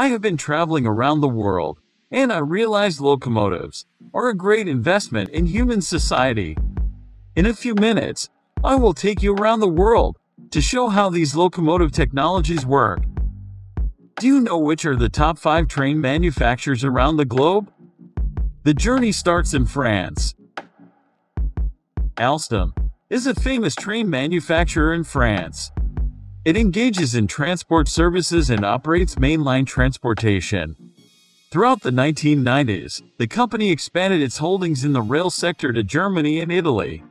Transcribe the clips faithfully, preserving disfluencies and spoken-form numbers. I have been traveling around the world, and I realized locomotives are a great investment in human society. In a few minutes, I will take you around the world to show how these locomotive technologies work. Do you know which are the top five train manufacturers around the globe? The journey starts in France. Alstom is a famous train manufacturer in France. It engages in transport services and operates mainline transportation. Throughout the nineteen nineties, the company expanded its holdings in the rail sector to Germany and Italy.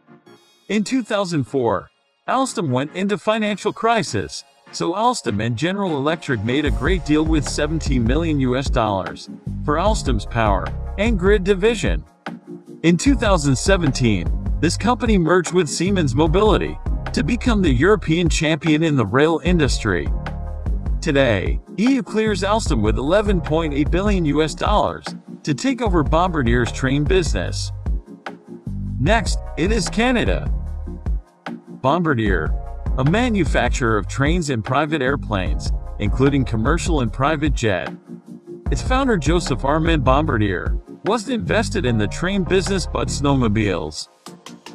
In two thousand four, Alstom went into financial crisis, so Alstom and General Electric made a great deal with seventeen million U S dollars for Alstom's power and grid division. In two thousand seventeen, this company merged with Siemens Mobility to become the European champion in the rail industry. Today, E U clears Alstom with eleven point eight billion U S dollars to take over Bombardier's train business. Next, it is Canada. Bombardier, a manufacturer of trains and private airplanes, including commercial and private jet. Its founder Joseph Armand Bombardier wasn't invested in the train business but snowmobiles.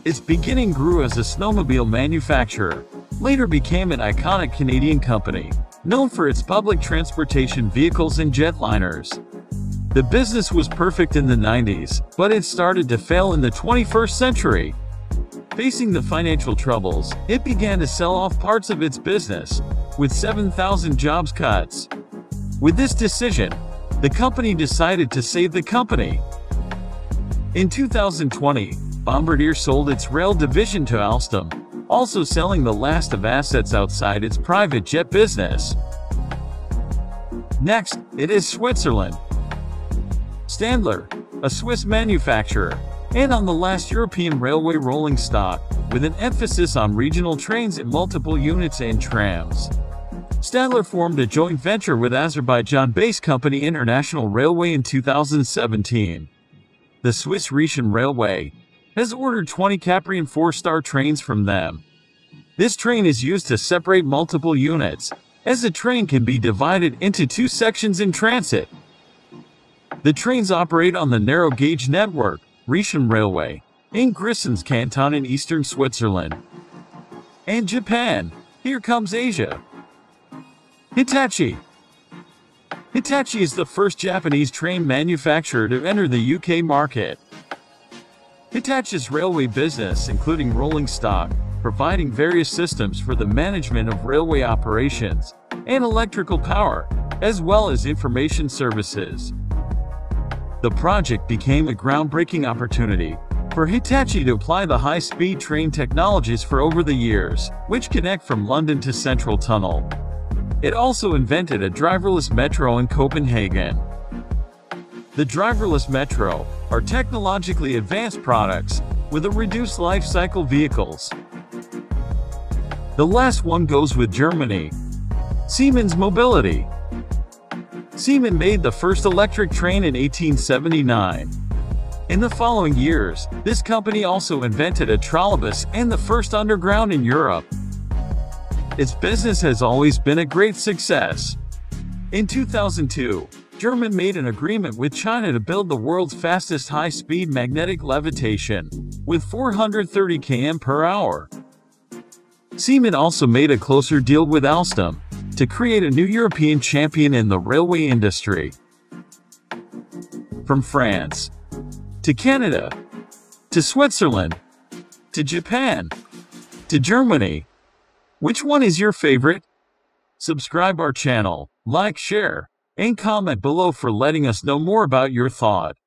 Its beginning grew as a snowmobile manufacturer, later became an iconic Canadian company, known for its public transportation vehicles and jetliners. The business was perfect in the nineties, but it started to fail in the twenty-first century. Facing the financial troubles, it began to sell off parts of its business, with seven thousand jobs cuts. With this decision, the company decided to save the company. In two thousand twenty, Bombardier sold its rail division to Alstom, also selling the last of assets outside its private jet business. Next, it is Switzerland. Stadler, a Swiss manufacturer, and on the last European railway rolling stock, with an emphasis on regional trains in multiple units and trams. Stadler formed a joint venture with Azerbaijan-based company International Railway in two thousand seventeen. The Swiss Rhaetian Railway has ordered twenty Capricorn four-star trains from them. This train is used to separate multiple units, as the train can be divided into two sections in transit. The trains operate on the narrow-gauge network, Rhaetian Railway, in Grisons Canton in eastern Switzerland. And Japan. Here comes Asia. Hitachi. Hitachi is the first Japanese train manufacturer to enter the U K market. Hitachi's railway business, including rolling stock, providing various systems for the management of railway operations and electrical power, as well as information services. The project became a groundbreaking opportunity for Hitachi to apply the high-speed train technologies for over the years, which connect from London to Central Tunnel. It also invented a driverless metro in Copenhagen. The driverless metro are technologically advanced products with a reduced life cycle vehicles. The last one goes with Germany. Siemens Mobility. Siemens made the first electric train in eighteen seventy-nine. In the following years, this company also invented a trolleybus and the first underground in Europe. Its business has always been a great success. In two thousand two, Germany made an agreement with China to build the world's fastest high-speed magnetic levitation, with four hundred thirty kilometers per hour. Siemens also made a closer deal with Alstom to create a new European champion in the railway industry. From France, to Canada, to Switzerland, to Japan, to Germany. Which one is your favorite? Subscribe our channel, like, share, and comment below for letting us know more about your thought.